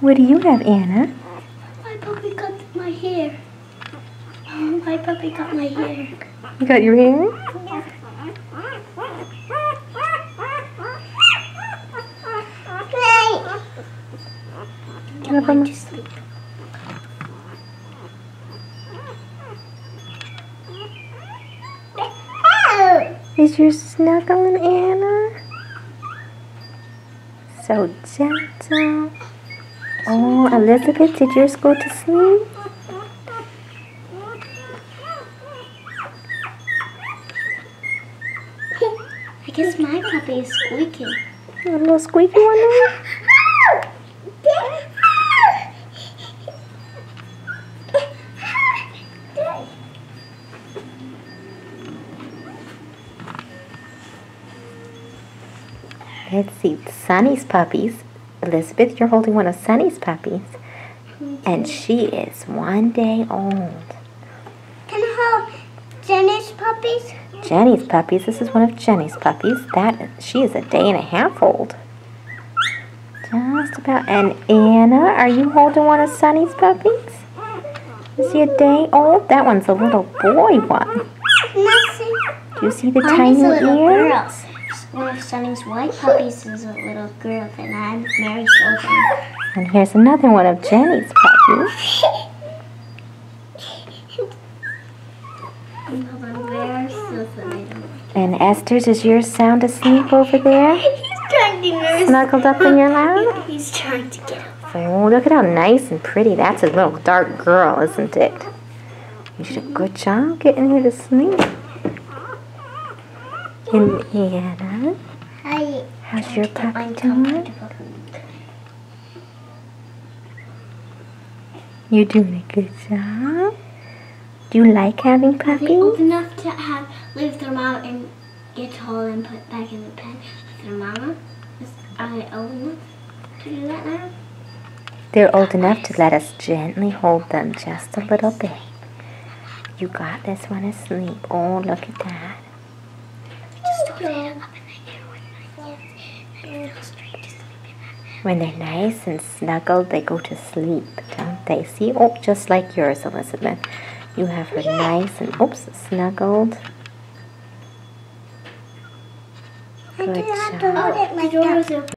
What do you have, Anna? My puppy got my hair. My puppy got my hair. You got your hair? Yeah. Get up on to sleep. Is your snuggling, Anna? So gentle. Oh, Elizabeth, did yours go to sleep? I guess my puppy is squeaking. A little squeaky one there? Let's see, Sunny's puppies. Elizabeth, you're holding one of Sunny's puppies. And she is 1 day old. Can I hold Jenny's puppies? Jenny's puppies. This is one of Jenny's puppies. She is 1.5 days old. Just about. And Anna, are you holding one of Sunny's puppies? Is he 1 day old? That one's a little boy one. Do you see the tiny ears? One of Sunny's white puppies is a little girl, and I'm Mary Sullivan. And here's another one of Jenny's puppies. And Esther, is yours sound asleep over there? He's trying to nurse. Snuggled up in your lap? He's trying to get up. Oh, look at how nice and pretty. That's a little dark girl, isn't it? You did a good job getting her to sleep. And Anna, how's your puppy doing? You're doing a good job. Do you like having puppies? They're old enough to have leave their mom and get tall and put back in the pen with their mama. Are they old enough to do that now? They're old enough to let us gently hold them just a little bit. You got this one asleep. Oh, look at that. When they're nice and snuggled, they go to sleep, don't they? See, oh, just like yours, Elizabeth. You have her nice and, oops, snuggled. Good job.